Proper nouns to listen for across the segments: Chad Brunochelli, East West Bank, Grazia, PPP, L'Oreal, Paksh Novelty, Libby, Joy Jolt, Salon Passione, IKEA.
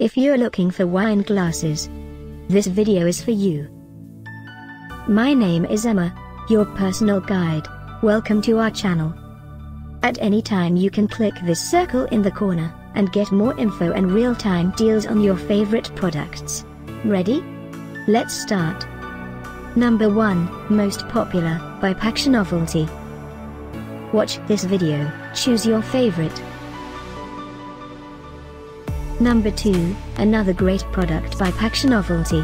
If you're looking for wine glasses, this video is for you. My name is Emma, your personal guide. Welcome to our channel. At any time you can click this circle in the corner, and get more info and real-time deals on your favorite products. Ready? Let's start. Number 1, Most Popular, by Paksh Novelty. Watch this video, choose your favorite. Number 2, another great product by Paksh Novelty.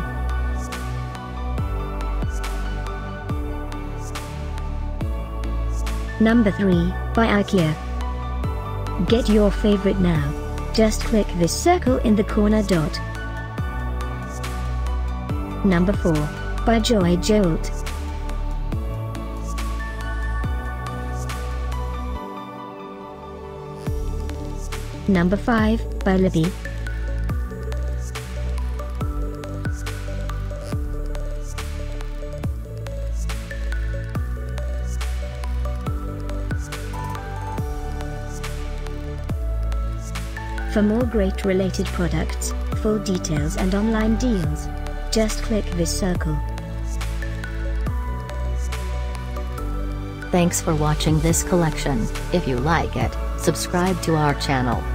Number 3, by IKEA. Get your favorite now. Just click this circle in the corner dot. Number 4, by Joy Jolt. Number 5, by Libby. For more great related products, full details and online deals, just click this circle. Thanks for watching this collection. If you like it, subscribe to our channel.